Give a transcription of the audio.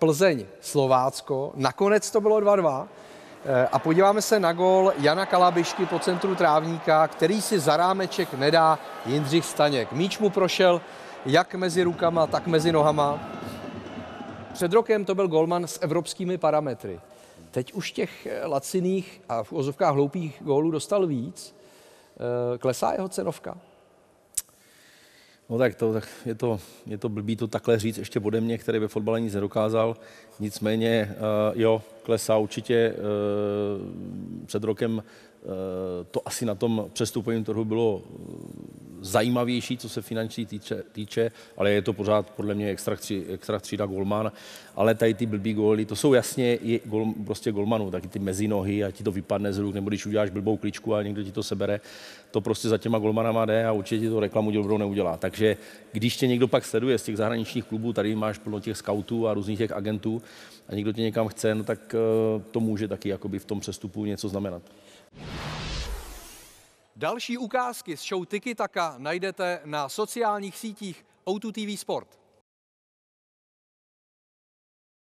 Plzeň, Slovácko, nakonec to bylo 2-2 a podíváme se na gól Jana Kalabišky po centru Trávníka, který si za rámeček nedá Jindřich Staněk. Míč mu prošel jak mezi rukama, tak mezi nohama. Před rokem to byl golman s evropskými parametry. Teď už těch laciných a v ozovkách hloupých gólů dostal víc. Klesá jeho cenovka? No tak je to blbý to takhle říct ještě ode mě, který ve fotbale nic nedokázal. Nicméně, jo, klesá určitě. Před rokem to asi na tom přestupovém trhu bylo zajímavější, co se finanční týče, ale je to pořád podle mě extra třída golman. Ale tady ty blbý góly, to jsou jasně prostě golmanů, taky ty mezinohy a ti to vypadne z ruk, nebo když uděláš blbou kličku a někdo ti to sebere, to prostě za těma golmanama jde a určitě to reklamu dobrou neudělá. Takže když tě někdo pak sleduje z těch zahraničních klubů, tady máš plno těch scoutů a různých těch agentů a někdo tě někam chce, no tak to může taky jakoby v tom přestupu něco znamenat. Další ukázky z show Tiki-taka najdete na sociálních sítích O2 TV Sport.